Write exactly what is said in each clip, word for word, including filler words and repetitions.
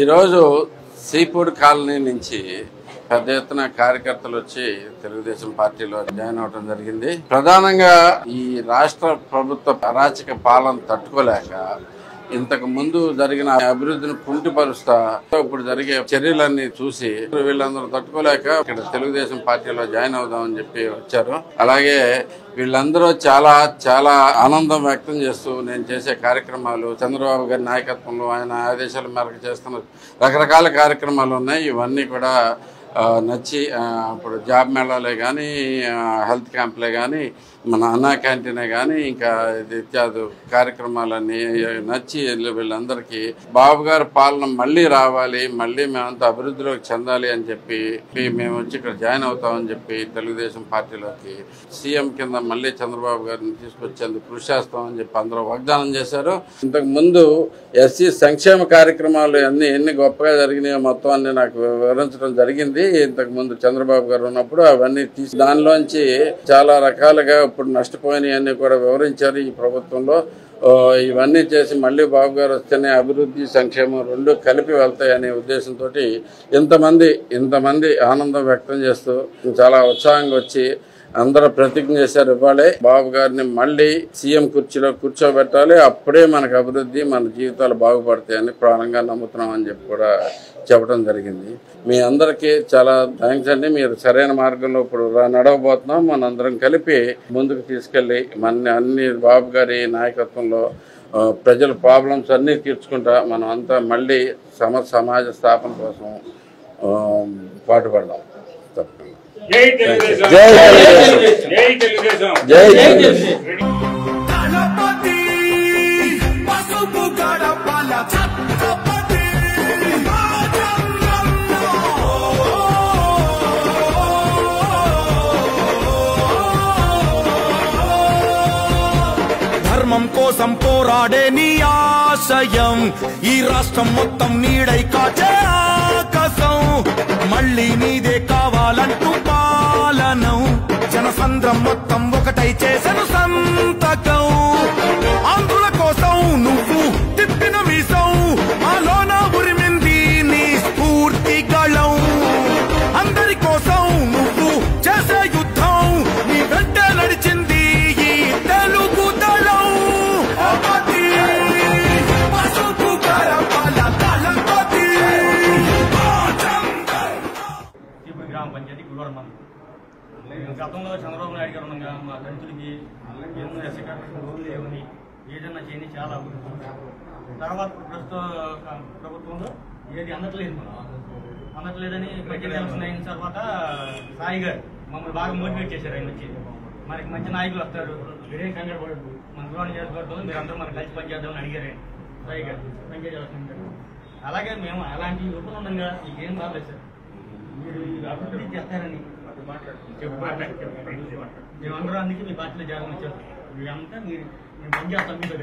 ఈరోజు సీపూడ్ కాలనీ నుంచి పెద్ద ఎత్తున కార్యకర్తలు వచ్చి తెలుగుదేశం పార్టీలో జాయిన్ అవడం జరిగింది. ప్రధానంగా ఈ రాష్ట్ర ప్రభుత్వ అరాచక పాలన తట్టుకోలేక ఇంతకు ముందు జరిగిన అభివృద్ధిని కుంటిపరుస్తా ఇప్పుడు జరిగే చర్యలన్నీ చూసి వీళ్ళందరూ తట్టుకోలేక ఇక్కడ తెలుగుదేశం పార్టీలో జాయిన్ అవుదామని చెప్పి వచ్చారు. అలాగే వీళ్ళందరూ చాలా చాలా ఆనందం వ్యక్తం చేస్తూ నేను చేసే కార్యక్రమాలు చంద్రబాబు గారి నాయకత్వంలో ఆయన ఆదేశాల మేరకు చేస్తున్న రకరకాల కార్యక్రమాలు ఉన్నాయి. ఇవన్నీ కూడా నచ్చి ఇప్పుడు జాబ్ మేళాలే కానీ, హెల్త్ క్యాంప్లే కానీ, మన అన్నా క్యాంటీనే కానీ, ఇంకా ఇత్యాది కార్యక్రమాలన్నీ నచ్చి వీళ్ళందరికీ బాబు గారి పాలన మళ్ళీ రావాలి, మళ్ళీ మేమంతా అభివృద్ధిలోకి చెందాలి అని చెప్పి మేము వచ్చి ఇక్కడ జాయిన్ అవుతామని చెప్పి తెలుగుదేశం పార్టీలోకి సీఎం కింద మళ్ళీ చంద్రబాబు గారిని తీసుకొచ్చేందుకు కృషి చేస్తామని చెప్పి అందరూ వాగ్దానం చేశారు. ఇంతకు ముందు ఎస్సీ సంక్షేమ కార్యక్రమాలు అన్ని ఎన్ని గొప్పగా జరిగినాయో మొత్తం అన్ని నాకు వివరించడం జరిగింది. ఇంతకు ముందు చంద్రబాబు గారు ఉన్నప్పుడు అవన్నీ తీసి దానిలోంచి చాలా రకాలుగా ఇప్పుడు నష్టపోయినవన్నీ కూడా వివరించారు. ఈ ప్రభుత్వంలో ఇవన్నీ చేసి మళ్ళీ బాబు గారు వస్తేనే అభివృద్ధి సంక్షేమం రెండు కలిపి వెళ్తాయనే ఉద్దేశంతో ఇంతమంది ఇంతమంది ఆనందం వ్యక్తం చేస్తూ చాలా ఉత్సాహంగా వచ్చి అందరూ ప్రతిజ్ఞ చేశారు. ఇవ్వాలే బాబు గారిని మళ్ళీ సీఎం కుర్చీలో కూర్చోబెట్టాలి, అప్పుడే మనకు అభివృద్ధి, మన జీవితాలు బాగుపడతాయని ప్రాణంగా నమ్ముతున్నాం అని చెప్పి కూడా చెప్పడం జరిగింది. మీ అందరికీ చాలా థ్యాంక్స్ అండి. మీరు సరైన మార్గంలో ఇప్పుడు నడవబోతున్నాం. మనందరం కలిపి ముందుకు తీసుకెళ్ళి మన అన్ని బాబు గారి నాయకత్వంలో ప్రజల ప్రాబ్లమ్స్ అన్నీ తీర్చుకుంటా మనం అంతా మళ్ళీ సమ సమాజ స్థాపన కోసం పాటుపడదాం. తప్పకుండా. జై తెలుగుదేశం, జై తెలుగుదేశం, జై తెలుగుదేశం, జై తెలుగుదేశం. ధర్మం కోసం పోరాడే నీ ఆశయం ఈ రాష్ట్రం మొత్తం నీడై కాచే ఆకాశం. మళ్ళీ నీదే కావాలంటూ పాలనం జనసంద్రం మొత్తం ఒకటై చేసను సంతకం. ఆంధ్రుల కోసం నువ్వు తిప్పిన మీసం మాలోన ఉరిమింది నీ స్ఫూర్తి గళం. అందరి కోసం నువ్వు చేసే యుద్ధం నీ వెంట నడిచింది ఈ తెలుగు దళం. గ్రామ పంచాయతీ గుడివాడ మండలం. గతంలో చంద్రబాబు నాయుడు గారు ఉండగా మా దళితులకి ఎన్నో ఎస్సీ కార్పొరేషన్ రోజులు లేవని ఏదన్నా చేయని చాలా తర్వాత ప్రస్తుత ప్రభుత్వంలో ఏది అందట్లేదు. మనం అందట్లేదని బడ్జెట్ ఎలక్షన్ అయిన తర్వాత సాయి గారు మమ్మల్ని బాగా మోటివేట్ చేశారు. ఆయన వచ్చి మనకి మంచి నాయకులు వస్తారు, మీరేం కంగారు పడద్దు, మన గుడివాడ నియోజకవర్గంలో మీరు అందరూ మనం కలిసి పనిచేద్దామని అడిగారు సాయి గారు, వెంకయ్య జలక్ష్మి గారు. అలాగే మేము అలాంటి రూపంలో ఉండగా మీకేం బాగలేదు సార్, మీరు అభివృద్ధి చేస్తారని మేమందరూ అందుకే మీ పార్టీలో జాగ్రత్త వచ్చారు. మీరంతా మీరు మేము పనిచేస్తాం, మీతో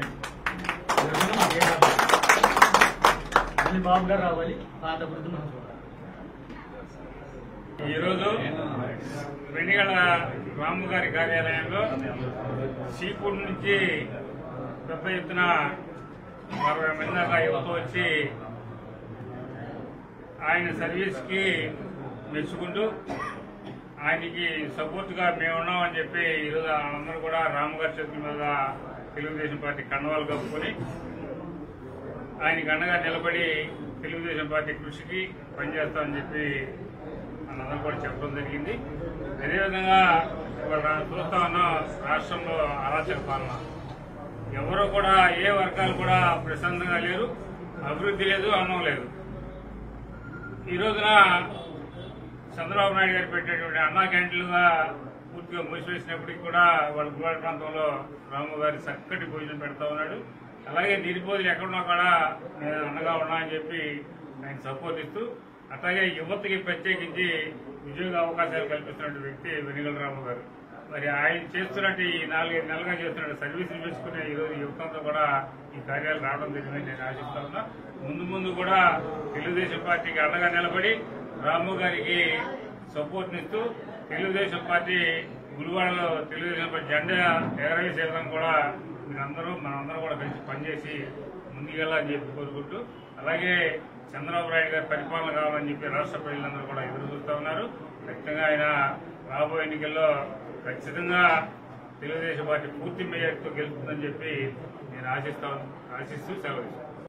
మళ్ళీ బాబు గారు రావాలి, పాత అభివృద్ధి మనం చూడాలి. ఈరోజు వెనిగల రాము గారి కార్యాలయంలో సీపూడ్ నుంచి పెద్ద ఎత్తున అరవై మంది దాకా యువత వచ్చి ఆయన సర్వీస్కి మెచ్చుకుంటూ ఆయనకి సపోర్ట్గా మేము ఉన్నామని చెప్పి ఈరోజు అందరూ కూడా రామ్ గారి చేతుల మీద తెలుగుదేశం పార్టీ కండవాలు కప్పుకొని ఆయనకి అండగా నిలబడి తెలుగుదేశం పార్టీ కృషికి పనిచేస్తామని చెప్పి మనందరూ కూడా చెప్పడం జరిగింది. అదేవిధంగా చూస్తా ఉన్నాం రాష్ట్రంలో అరాచక పాలన. ఎవరు కూడా ఏ వర్గాలు కూడా ప్రశాంతంగా లేరు, అభివృద్ధి లేదు, అన్నం లేదు. ఈ రోజున చంద్రబాబు నాయుడు గారు పెట్టేటువంటి అన్నా క్యాంటీన్లుగా పూర్తిగా మూసివేసినప్పటికీ కూడా వాళ్ళ గుడివాడ ప్రాంతంలో రాము గారు చక్కటి భోజనం పెడతా ఉన్నాడు. అలాగే నిరుపేదలు ఎక్కడున్నా కూడా నేను అండగా ఉన్నా అని చెప్పి ఆయన సపోర్ట్ ఇస్తూ అట్లాగే యువతకి ప్రత్యేకించి ఉద్యోగ అవకాశాలు కల్పిస్తున్న వ్యక్తి వెనిగల రాము గారు. మరి ఆయన చేస్తున్నట్టు ఈ నాలుగైదు నెలలుగా చేస్తున్న సర్వీసులు చేసుకునే ఈరోజు యువతంతో కూడా ఈ కార్యాలు రావడం జరిగిందని నేను ఆశిస్తా ఉన్నా. ముందు ముందు కూడా తెలుగుదేశం పార్టీకి అండగా నిలబడి రాము గారికి సపోర్ట్ ఇస్తూ తెలుగుదేశం పార్టీ గుడివాడలో తెలుగుదేశం పార్టీ జెండా ఎగరవేసేయడం కూడా మీరందరూ మనందరూ కూడా కలిసి పనిచేసి ముందుకెళ్ళాలని చెప్పి కోరుకుంటూ అలాగే చంద్రబాబు నాయుడు గారి పరిపాలన కావాలని చెప్పి రాష్ట్ర ప్రజలందరూ కూడా ఎదురుచూస్తూ ఉన్నారు. ఖచ్చితంగా ఆయన రాబోయే ఎన్నికల్లో ఖచ్చితంగా తెలుగుదేశం పార్టీ పూర్తి మేరకు గెలుస్తుందని చెప్పి నేను ఆశిస్తా ఆశిస్తూ సెలవు.